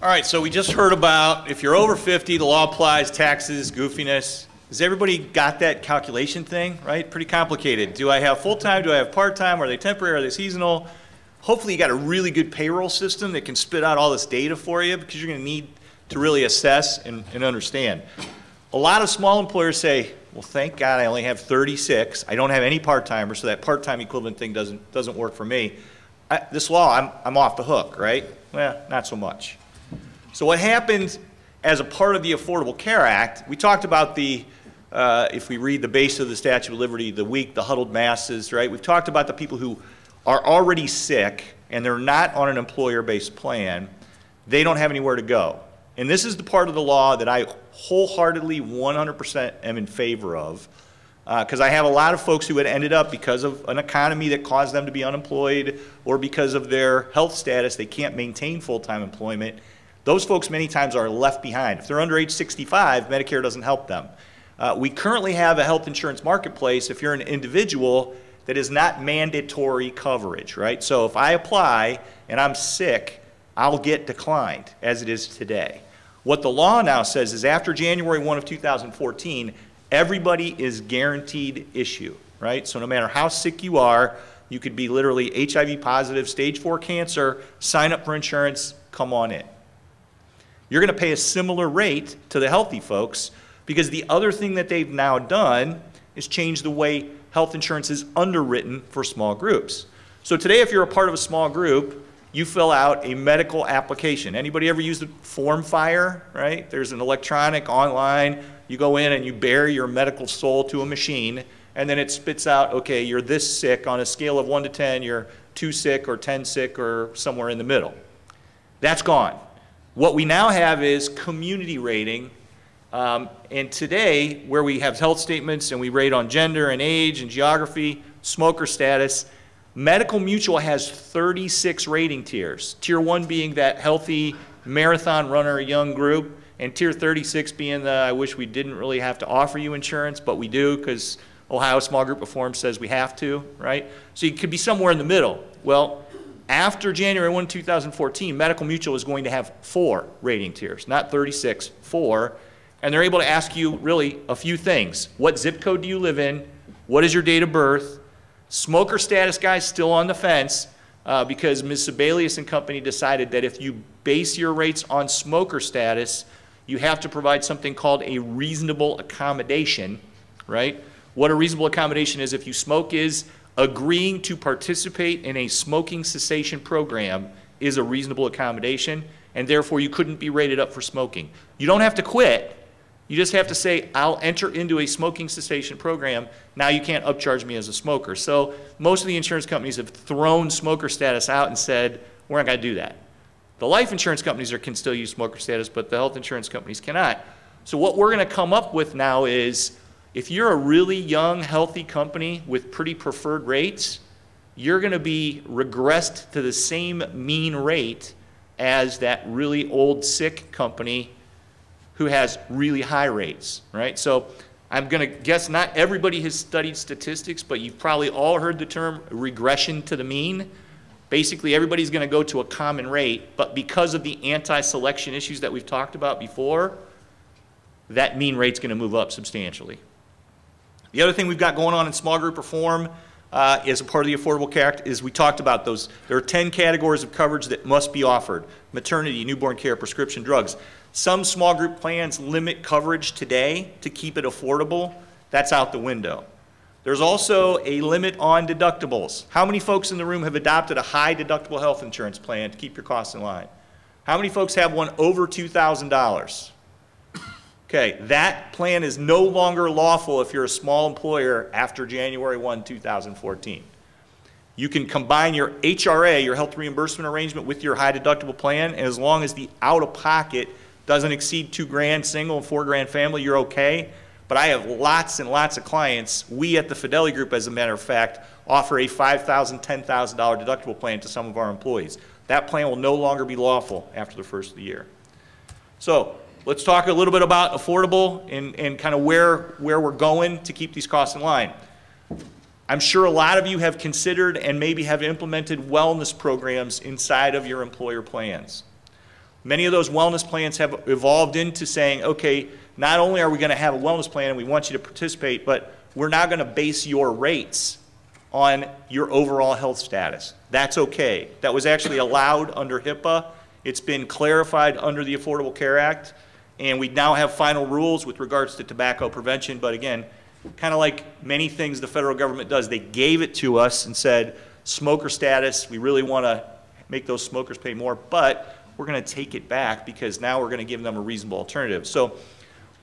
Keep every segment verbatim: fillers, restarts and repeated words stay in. All right, so we just heard about if you're over fifty, the law applies, taxes, goofiness. Has everybody got that calculation thing, right? Pretty complicated. Do I have full-time? Do I have part-time? Are they temporary? Are they seasonal? Hopefully you got a really good payroll system that can spit out all this data for you, because you're going to need to really assess and, and understand. A lot of small employers say, well, thank God I only have thirty-six. I don't have any part-timers, so that part-time equivalent thing doesn't, doesn't work for me. I, this law, I'm, I'm off the hook, right? Well, not so much. So what happened as a part of the Affordable Care Act, we talked about the, uh, if we read the base of the Statue of Liberty, the weak, the huddled masses, right? We've talked about the people who are already sick and they're not on an employer-based plan. They don't have anywhere to go. And this is the part of the law that I wholeheartedly, one hundred percent am in favor of, because uh, I have a lot of folks who had ended up, because of an economy that caused them to be unemployed or because of their health status, they can't maintain full-time employment. Those folks many times are left behind. If they're under age sixty-five, Medicare doesn't help them. Uh, we currently have a health insurance marketplace if you're an individual that is not mandatory coverage, right? So if I apply and I'm sick, I'll get declined as it is today. What the law now says is after January first of two thousand fourteen, everybody is guaranteed issue, right? So no matter how sick you are, you could be literally H I V positive, stage four cancer, sign up for insurance, come on in. You're going to pay a similar rate to the healthy folks, because the other thing that they've now done is change the way health insurance is underwritten for small groups. So today, if you're a part of a small group, you fill out a medical application. Anybody ever use the Form Fire, right? There's an electronic online. You go in and you bare your medical soul to a machine, and then it spits out, okay, you're this sick on a scale of one to ten, you're two sick or ten sick or somewhere in the middle. That's gone. What we now have is community rating. Um, and today, where we have health statements and we rate on gender and age and geography, smoker status, Medical Mutual has thirty-six rating tiers, tier one being that healthy marathon runner young group, and tier thirty-six being the I wish we didn't really have to offer you insurance, but we do because Ohio Small Group Reform says we have to, right? So you could be somewhere in the middle. Well, after January first, two thousand fourteen, Medical Mutual is going to have four rating tiers, not thirty-six, four, and they're able to ask you really a few things. What zip code do you live in? What is your date of birth? Smoker status guys still on the fence uh, because Miz Sebelius and company decided that if you base your rates on smoker status, you have to provide something called a reasonable accommodation, right? What a reasonable accommodation is, if you smoke, is agreeing to participate in a smoking cessation program is a reasonable accommodation, and therefore you couldn't be rated up for smoking. You don't have to quit. You just have to say, I'll enter into a smoking cessation program. Now you can't upcharge me as a smoker. So most of the insurance companies have thrown smoker status out and said, we're not going to do that. The life insurance companies are, can still use smoker status, but the health insurance companies cannot. So what we're going to come up with now is, if you're a really young, healthy company with pretty preferred rates, you're going to be regressed to the same mean rate as that really old, sick company who has really high rates, right? So I'm gonna guess not everybody has studied statistics, but you've probably all heard the term regression to the mean. Basically, everybody's gonna go to a common rate, but because of the anti-selection issues that we've talked about before, that mean rate's gonna move up substantially. The other thing we've got going on in small group reform uh, as a part of the Affordable Care Act is we talked about those. There are ten categories of coverage that must be offered: maternity, newborn care, prescription drugs. Some small group plans limit coverage today to keep it affordable. That's out the window. There's also a limit on deductibles. How many folks in the room have adopted a high deductible health insurance plan to keep your costs in line? How many folks have one over two thousand dollars? Okay, that plan is no longer lawful if you're a small employer after January first, two thousand fourteen. You can combine your H R A, your health reimbursement arrangement, with your high deductible plan, and as long as the out-of-pocket doesn't exceed two grand single and four grand family, you're okay. But I have lots and lots of clients. We at the Fedeli Group, as a matter of fact, offer a five thousand dollars, ten thousand dollars deductible plan to some of our employees. That plan will no longer be lawful after the first of the year. So let's talk a little bit about affordable and, and kind of where, where we're going to keep these costs in line. I'm sure a lot of you have considered and maybe have implemented wellness programs inside of your employer plans. Many of those wellness plans have evolved into saying, okay, not only are we going to have a wellness plan and we want you to participate, but we're now going to base your rates on your overall health status. That's okay. That was actually allowed under HIPAA. It's been clarified under the Affordable Care Act, and we now have final rules with regards to tobacco prevention. But again, kind of like many things the federal government does, they gave it to us and said, smoker status, we really want to make those smokers pay more, but we're going to take it back because now we're going to give them a reasonable alternative. So,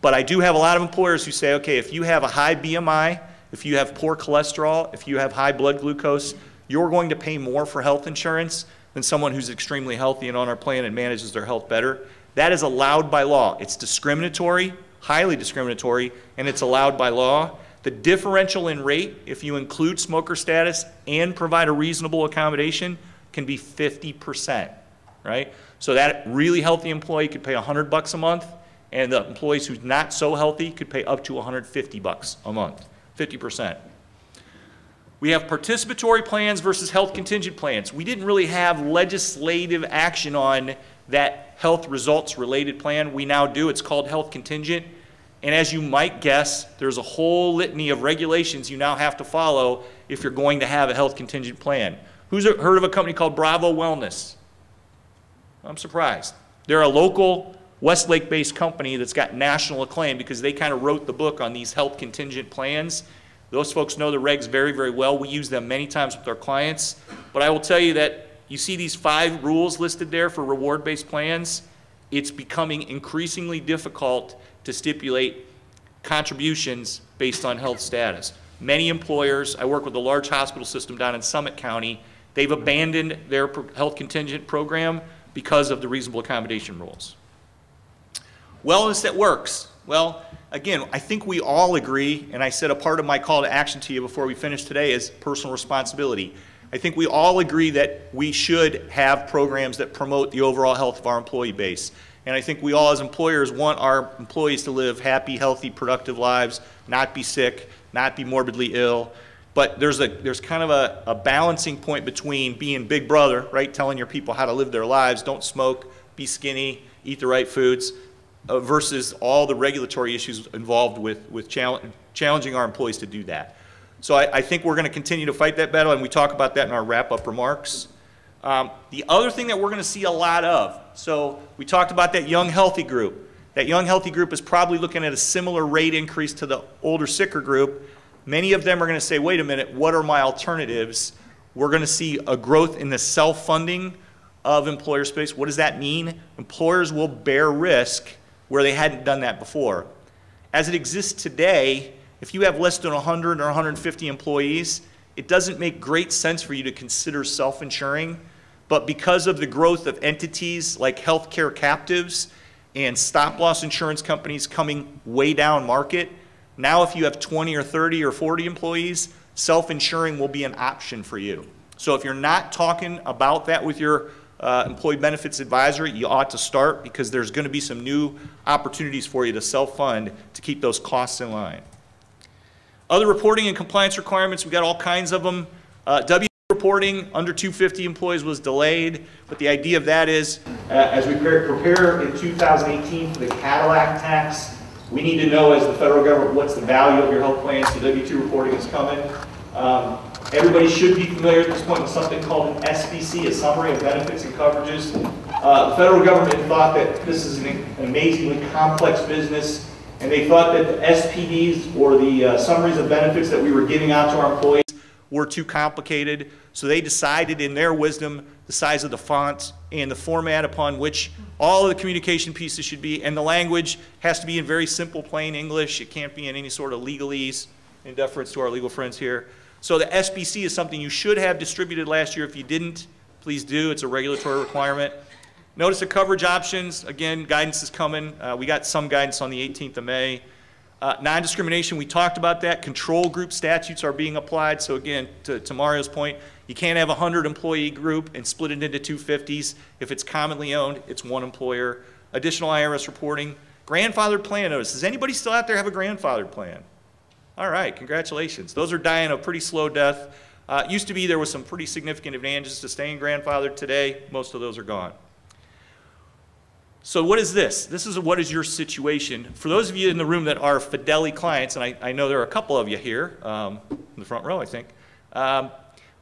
but I do have a lot of employers who say, okay, if you have a high B M I, if you have poor cholesterol, if you have high blood glucose, you're going to pay more for health insurance than someone who's extremely healthy and on our plan and manages their health better. That is allowed by law. It's discriminatory, highly discriminatory, and it's allowed by law. The differential in rate, if you include smoker status and provide a reasonable accommodation, can be fifty percent, right? So that really healthy employee could pay one hundred bucks a month, and the employees who's not so healthy could pay up to one hundred fifty bucks a month, fifty percent. We have participatory plans versus health contingent plans. We didn't really have legislative action on that health results related plan. We now do. It's called health contingent. And as you might guess, there's a whole litany of regulations you now have to follow if you're going to have a health contingent plan. Who's heard of a company called Bravo Wellness? I'm surprised. They're a local Westlake-based company that's got national acclaim because they kind of wrote the book on these health contingent plans. Those folks know the regs very, very well. We use them many times with our clients. But I will tell you that you see these five rules listed there for reward-based plans. It's becoming increasingly difficult to stipulate contributions based on health status. Many employers, I work with a large hospital system down in Summit County, they've abandoned their health contingent program because of the reasonable accommodation rules. Wellness that works. Well, again, I think we all agree, and I said a part of my call to action to you before we finish today is personal responsibility. I think we all agree that we should have programs that promote the overall health of our employee base. And I think we all as employers want our employees to live happy, healthy, productive lives, not be sick, not be morbidly ill. But there's a there's kind of a, a balancing point between being big brother, right, telling your people how to live their lives, don't smoke, be skinny, eat the right foods, Uh, versus all the regulatory issues involved with, with challenge, challenging our employees to do that. So I, I think we're going to continue to fight that battle, and we talk about that in our wrap-up remarks. Um, the other thing that we're going to see a lot of, so we talked about that young healthy group. That young healthy group is probably looking at a similar rate increase to the older sicker group. Many of them are going to say, wait a minute, what are my alternatives? We're going to see a growth in the self-funding of employer space. What does that mean? Employers will bear risk where they hadn't done that before. As it exists today, if you have less than one hundred or one hundred fifty employees, it doesn't make great sense for you to consider self-insuring. But because of the growth of entities like healthcare captives and stop-loss insurance companies coming way down market, now if you have twenty or thirty or forty employees, self-insuring will be an option for you. So if you're not talking about that with your Uh, employee benefits advisor, you ought to start, because there's going to be some new opportunities for you to self-fund to keep those costs in line. Other reporting and compliance requirements, we've got all kinds of them. Uh, W reporting under two hundred fifty employees was delayed, but the idea of that is uh, as we prepare in two thousand eighteen for the Cadillac tax, we need to know as the federal government what's the value of your health plan, so W two reporting is coming. Um, Everybody should be familiar at this point with something called an S B C, a summary of benefits and coverages. Uh, the federal government thought that this is an amazingly complex business, and they thought that the S P Ds, or the uh, summaries of benefits that we were giving out to our employees, were too complicated. So they decided in their wisdom the size of the font and the format upon which all of the communication pieces should be, and the language has to be in very simple, plain English. It can't be in any sort of legalese, in deference to our legal friends here. So the S B C is something you should have distributed last year. If you didn't, please do. It's a regulatory requirement. Notice the coverage options. Again, guidance is coming. Uh, we got some guidance on the eighteenth of May. Uh, non-discrimination, we talked about that. Control group statutes are being applied. So again, to, to Mario's point, you can't have a one hundred employee group and split it into two fifties. If it's commonly owned, it's one employer. Additional I R S reporting. Grandfathered plan notice. Does anybody still out there have a grandfathered plan? All right, congratulations. Those are dying a pretty slow death. Uh, used to be there was some pretty significant advantages to staying grandfathered. Today, most of those are gone. So what is this? This is what is your situation. For those of you in the room that are Fedeli clients, and I, I know there are a couple of you here um, in the front row, I think, um,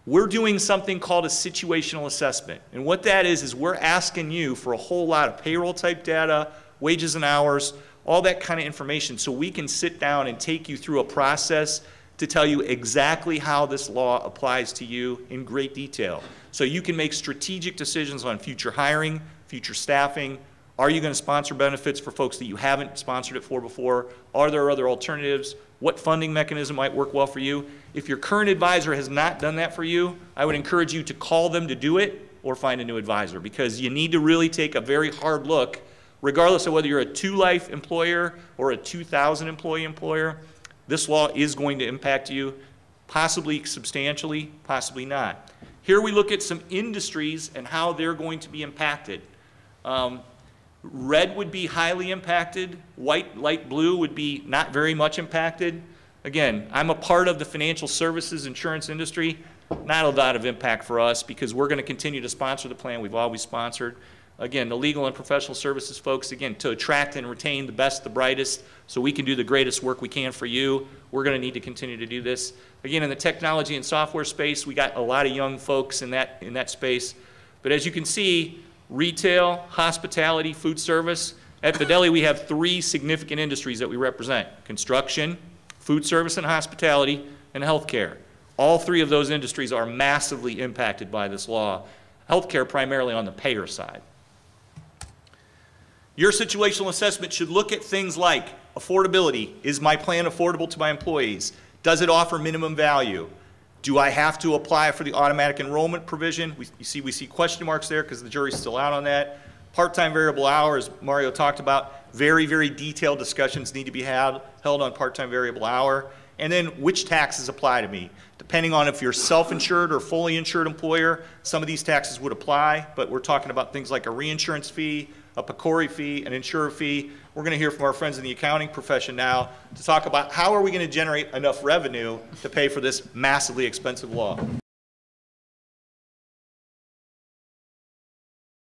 we're doing something called a situational assessment. And what that is is we're asking you for a whole lot of payroll type data, wages and hours, all that kind of information, so we can sit down and take you through a process to tell you exactly how this law applies to you in great detail. So you can make strategic decisions on future hiring, future staffing. Are you going to sponsor benefits for folks that you haven't sponsored it for before? Are there other alternatives? What funding mechanism might work well for you? If your current advisor has not done that for you, I would encourage you to call them to do it or find a new advisor, because you need to really take a very hard look, regardless of whether you're a two-life employer or a two thousand employee employer. This law is going to impact you, possibly substantially, possibly not. Here we look at some industries and how they're going to be impacted. Um, red would be highly impacted. White, light blue would be not very much impacted. Again, I'm a part of the financial services insurance industry. Not a lot of impact for us, because we're going to continue to sponsor the plan we've always sponsored. Again, the legal and professional services folks, again, to attract and retain the best, the brightest, so we can do the greatest work we can for you. We're going to need to continue to do this. Again, in the technology and software space, we got a lot of young folks in that, in that space. But as you can see, retail, hospitality, food service. At Fedeli, we have three significant industries that we represent: construction, food service and hospitality, and healthcare. All three of those industries are massively impacted by this law. Healthcare primarily on the payer side. Your situational assessment should look at things like affordability. Is my plan affordable to my employees? Does it offer minimum value? Do I have to apply for the automatic enrollment provision? We, you see, we see question marks there because the jury's still out on that. Part-time variable hours, Mario talked about. Very, very detailed discussions need to be had, held on part-time variable hour. And then, which taxes apply to me? Depending on if you're self-insured or fully insured employer, some of these taxes would apply, but we're talking about things like a reinsurance fee, a P C O R I fee, an insurer fee. We're going to hear from our friends in the accounting profession now to talk about how are we going to generate enough revenue to pay for this massively expensive law.